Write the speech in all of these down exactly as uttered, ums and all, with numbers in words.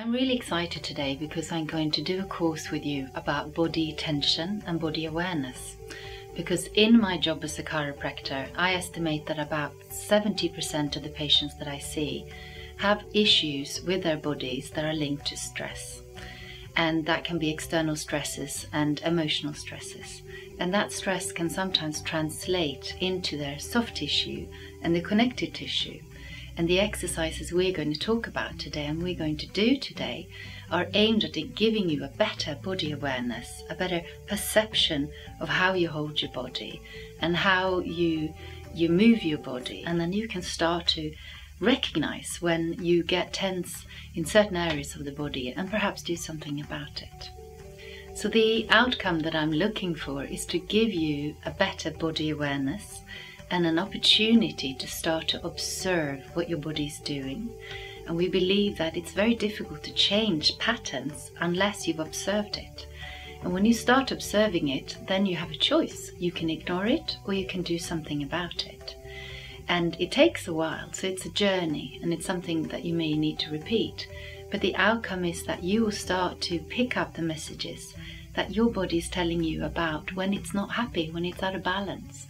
I'm really excited today because I'm going to do a course with you about body tension and body awareness. Because in my job as a chiropractor, I estimate that about seventy percent of the patients that I see have issues with their bodies that are linked to stress. And that can be external stresses and emotional stresses. And that stress can sometimes translate into their soft tissue and the connective tissue. And the exercises we're going to talk about today and we're going to do today are aimed at giving you a better body awareness, a better perception of how you hold your body and how you, you move your body. And then you can start to recognize when you get tense in certain areas of the body and perhaps do something about it. So the outcome that I'm looking for is to give you a better body awareness and an opportunity to start to observe what your body's doing. And we believe that it's very difficult to change patterns unless you've observed it. And when you start observing it, then you have a choice. You can ignore it or you can do something about it. And it takes a while, so it's a journey and it's something that you may need to repeat. But the outcome is that you will start to pick up the messages that your body is telling you about when it's not happy, when it's out of balance.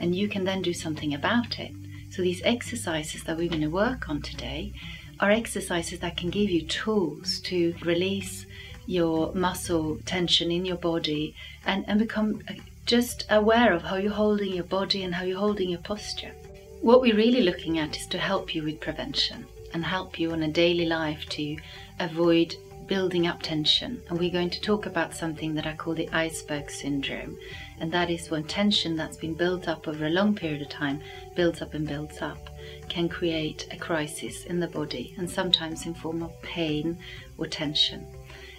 And you can then do something about it. So these exercises that we're going to work on today are exercises that can give you tools to release your muscle tension in your body and, and become just aware of how you're holding your body and how you're holding your posture. What we're really looking at is to help you with prevention and help you on a daily life to avoid building up tension. And we're going to talk about something that I call the iceberg syndrome, and that is when tension that's been built up over a long period of time builds up and builds up, can create a crisis in the body and sometimes in form of pain or tension.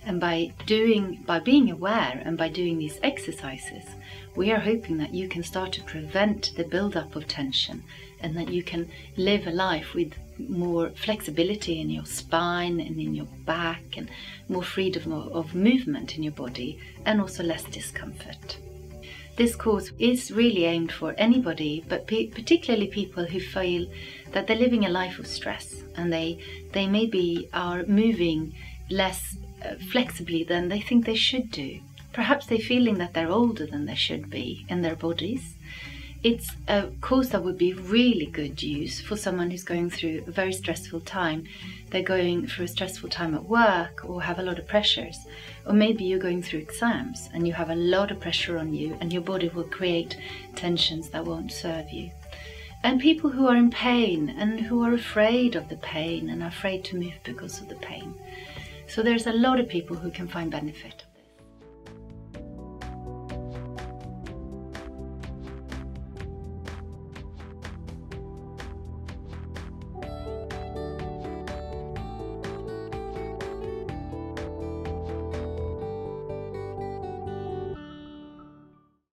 And by doing by being aware and by doing these exercises, we are hoping that you can start to prevent the build-up of tension and that you can live a life with more flexibility in your spine and in your back and more freedom of movement in your body and also less discomfort. This course is really aimed for anybody, but particularly people who feel that they're living a life of stress and they, they maybe are moving less flexibly than they think they should do. Perhaps they're feeling that they're older than they should be in their bodies. It's a course that would be really good use for someone who's going through a very stressful time. They're going through a stressful time at work or have a lot of pressures. Or maybe you're going through exams and you have a lot of pressure on you and your body will create tensions that won't serve you. And people who are in pain and who are afraid of the pain and are afraid to move because of the pain. So there's a lot of people who can find benefit.